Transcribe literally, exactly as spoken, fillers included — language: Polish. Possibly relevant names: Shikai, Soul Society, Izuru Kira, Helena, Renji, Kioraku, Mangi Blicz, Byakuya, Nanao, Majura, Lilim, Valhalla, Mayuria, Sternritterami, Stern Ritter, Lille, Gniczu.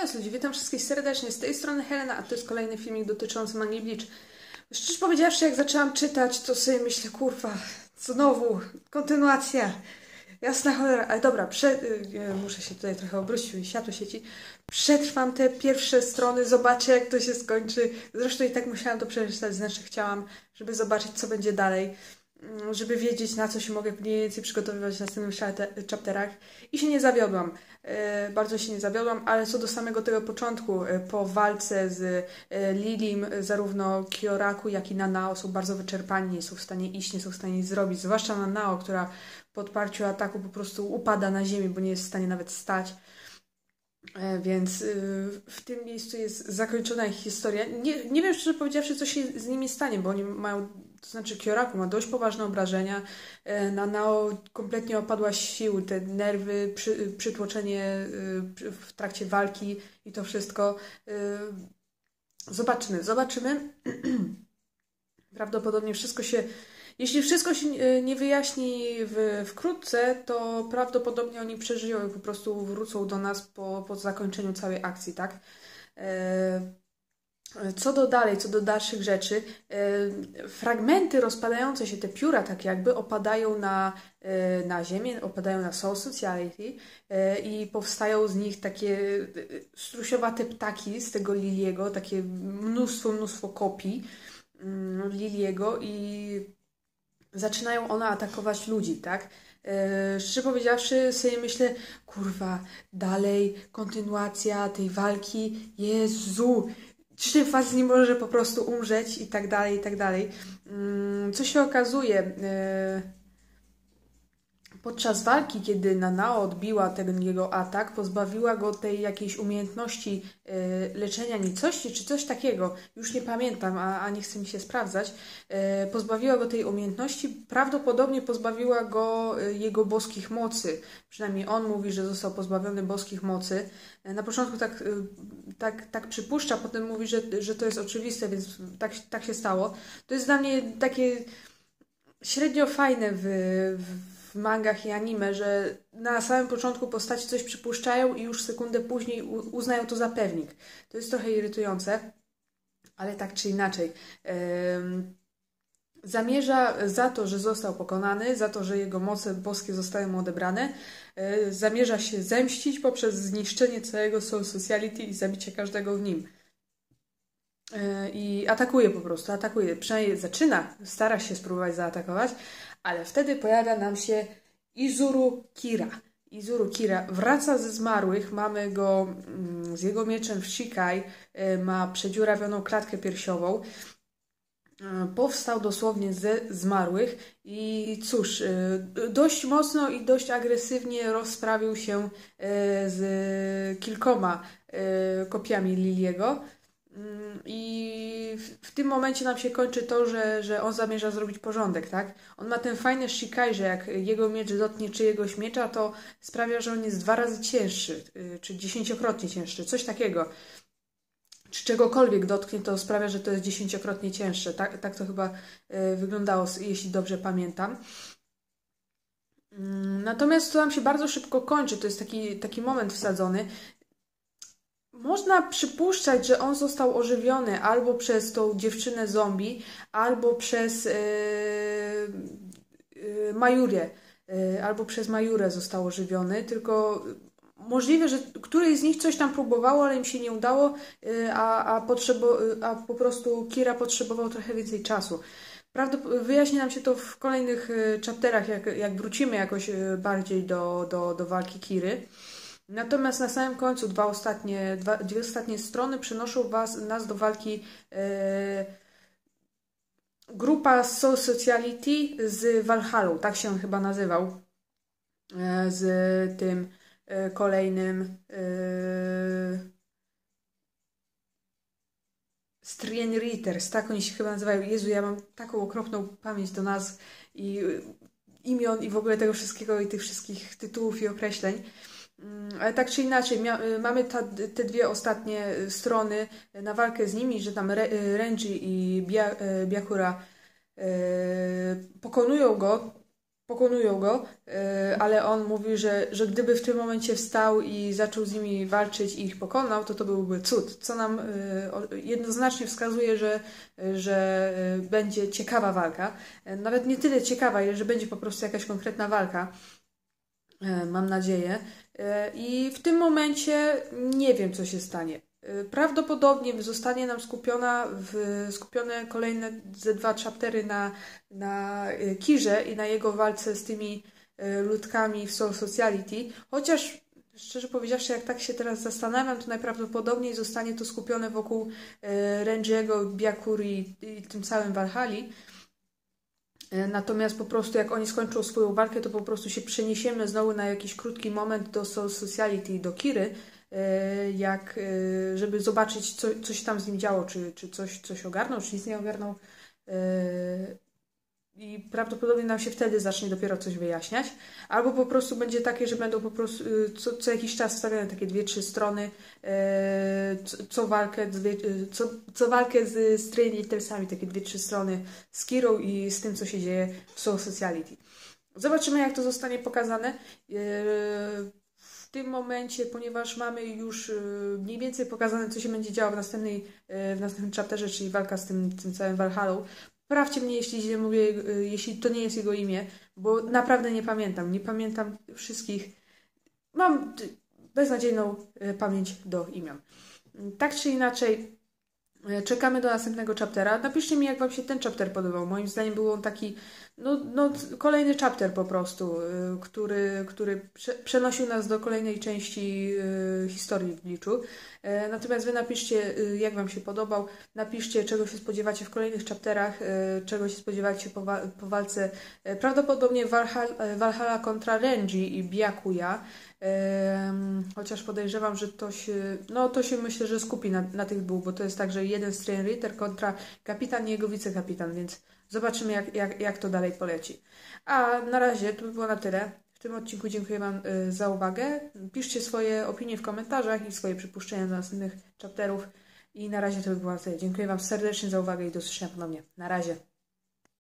Hej ludzie, witam wszystkich serdecznie, z tej strony Helena, a to jest kolejny filmik dotyczący Mangi Blicz. Szczerze powiedziawszy, jak zaczęłam czytać, to sobie myślę, kurwa, znowu, kontynuacja, jasna cholera, ale dobra, prze... muszę się tutaj trochę obrócić, mi światło sieci. Przetrwam te pierwsze strony, zobaczę jak to się skończy, zresztą i tak musiałam to przeczytać, znaczy chciałam, żeby zobaczyć co będzie dalej, żeby wiedzieć na co się mogę mniej więcej przygotowywać w następnych chapterach i się nie zawiodłam, e, bardzo się nie zawiodłam, ale co do samego tego początku, e, po walce z e, Lilim, zarówno Kioraku jak i Nanao są bardzo wyczerpani, nie są w stanie iść, nie są w stanie nic zrobić, zwłaszcza Nanao, która po odparciu ataku po prostu upada na ziemię, bo nie jest w stanie nawet stać. Więc w tym miejscu jest zakończona ich historia. Nie, nie wiem, szczerze powiedziawszy, co się z nimi stanie, bo oni mają, to znaczy Kioraku ma dość poważne obrażenia, Nanao kompletnie opadła sił, te nerwy, przy, przytłoczenie w trakcie walki i to wszystko. Zobaczymy, zobaczymy. Prawdopodobnie wszystko się... Jeśli wszystko się nie wyjaśni w, wkrótce, to prawdopodobnie oni przeżyją i po prostu wrócą do nas po, po zakończeniu całej akcji, tak? Co do dalej, co do dalszych rzeczy, fragmenty rozpadające się, te pióra tak jakby, opadają na, na ziemię, opadają na Soul Society i powstają z nich takie strusiowate ptaki z tego Liliego, takie mnóstwo, mnóstwo kopii Liliego i... zaczynają one atakować ludzi, tak? Yy, szczerze powiedziawszy, sobie myślę, kurwa, dalej, kontynuacja tej walki, Jezu, czy facet nie może po prostu umrzeć i tak dalej, i tak dalej. Yy, co się okazuje, yy, podczas walki, kiedy Nanao odbiła ten jego atak, pozbawiła go tej jakiejś umiejętności yy, leczenia nicości, czy coś takiego, już nie pamiętam, a, a nie chce mi się sprawdzać, e, pozbawiła go tej umiejętności, prawdopodobnie pozbawiła go e, jego boskich mocy, przynajmniej on mówi, że został pozbawiony boskich mocy, e, na początku tak, e, tak, tak przypuszcza, potem mówi, że, że to jest oczywiste, więc tak, tak się stało. To jest dla mnie takie średnio fajne w, w w mangach i anime, że na samym początku postaci coś przypuszczają i już sekundę później uznają to za pewnik. To jest trochę irytujące, ale tak czy inaczej. Ym... Zamierza za to, że został pokonany, za to, że jego moce boskie zostały mu odebrane, yy, zamierza się zemścić poprzez zniszczenie całego Soul Society i zabicie każdego w nim. Yy, I atakuje po prostu, atakuje. Przynajmniej zaczyna, stara się spróbować zaatakować, ale wtedy pojawia nam się Izuru Kira. Izuru Kira wraca ze zmarłych, mamy go z jego mieczem w Shikai, ma przedziurawioną klatkę piersiową. Powstał dosłownie ze zmarłych i cóż, dość mocno i dość agresywnie rozprawił się z kilkoma kopiami Liliego. I w, w tym momencie nam się kończy to, że, że on zamierza zrobić porządek, tak? On ma ten fajny shikai, że jak jego miecz dotknie czyjegoś miecza, to sprawia, że on jest dwa razy cięższy, czy dziesięciokrotnie cięższy, coś takiego. Czy czegokolwiek dotknie, to sprawia, że to jest dziesięciokrotnie cięższe. Tak, tak to chyba wyglądało, jeśli dobrze pamiętam. Natomiast to nam się bardzo szybko kończy, to jest taki, taki moment wsadzony. Można przypuszczać, że on został ożywiony albo przez tą dziewczynę zombie, albo przez yy, yy, Mayurię, yy, albo przez Majurę został ożywiony, tylko możliwe, że któryś z nich coś tam próbowało, ale im się nie udało, yy, a, a, potrzebo, yy, a po prostu Kira potrzebował trochę więcej czasu. Prawdopodobnie wyjaśni nam się to w kolejnych yy, chapterach, jak, jak wrócimy jakoś yy, bardziej do, do, do walki Kiry. Natomiast na samym końcu dwa ostatnie, dwa, dwie ostatnie strony przynoszą was, nas do walki e, grupa Soul Society z Valhallą, tak się on chyba nazywał, e, z tym e, kolejnym e, Stern Ritter, tak oni się chyba nazywają. Jezu, ja mam taką okropną pamięć do nazw i imion i w ogóle tego wszystkiego i tych wszystkich tytułów i określeń. Ale tak czy inaczej, mamy ta, te dwie ostatnie strony na walkę z nimi, że tam Re, Renji i Byakuya e, pokonują go, pokonują go, ale on mówi, że, że gdyby w tym momencie wstał i zaczął z nimi walczyć i ich pokonał, to to byłby cud, co nam jednoznacznie wskazuje, że, że będzie ciekawa walka. Nawet nie tyle ciekawa, ile że będzie po prostu jakaś konkretna walka, mam nadzieję. I w tym momencie nie wiem, co się stanie. Prawdopodobnie zostanie nam skupiona w, skupione kolejne ze dwa chaptery na, na Kirze i na jego walce z tymi ludkami w Soul Society. Chociaż, szczerze powiedziawszy, jak tak się teraz zastanawiam, to najprawdopodobniej zostanie to skupione wokół Renjiego, Byakuri i tym samym Valhalli. Natomiast po prostu jak oni skończą swoją walkę, to po prostu się przeniesiemy znowu na jakiś krótki moment do Soul Society, do Kiry, jak, żeby zobaczyć, co, co się tam z nim działo, czy, czy coś, coś ogarnął, czy nic nie ogarnął. I prawdopodobnie nam się wtedy zacznie dopiero coś wyjaśniać. Albo po prostu będzie takie, że będą po prostu co, co jakiś czas stawiane takie dwie, trzy strony, co, co walkę, co, co walkę z Sternritterami, takie dwie, trzy strony z Kirą i z tym, co się dzieje w Soul Society. Zobaczymy, jak to zostanie pokazane. W tym momencie, ponieważ mamy już mniej więcej pokazane, co się będzie działo w, następnej, w następnym chapterze, czyli walka z tym, tym całym Valhallą. Poprawcie mnie, jeśli źle mówię, jeśli to nie jest jego imię, bo naprawdę nie pamiętam. Nie pamiętam wszystkich. Mam beznadziejną pamięć do imion. Tak czy inaczej, czekamy do następnego chaptera. Napiszcie mi, jak Wam się ten chapter podobał. Moim zdaniem był on taki, no, no kolejny chapter po prostu, który, który przenosił nas do kolejnej części historii w Gniczu. Natomiast Wy napiszcie, jak Wam się podobał. Napiszcie, czego się spodziewacie w kolejnych chapterach, czego się spodziewacie po, wa po walce. Prawdopodobnie Valhalla kontra Renji i Byakuya. Chociaż podejrzewam, że to się, no to się myślę, że skupi na, na tych dwóch, bo to jest tak, że jeden Stern Ritter kontra kapitan i jego wicekapitan, więc zobaczymy, jak, jak, jak to dalej poleci. A na razie to by było na tyle. W tym odcinku dziękuję Wam za uwagę. Piszcie swoje opinie w komentarzach i swoje przypuszczenia do następnych chapterów. I na razie to by było na tyle. Dziękuję Wam serdecznie za uwagę i do usłyszenia ponownie. Na razie.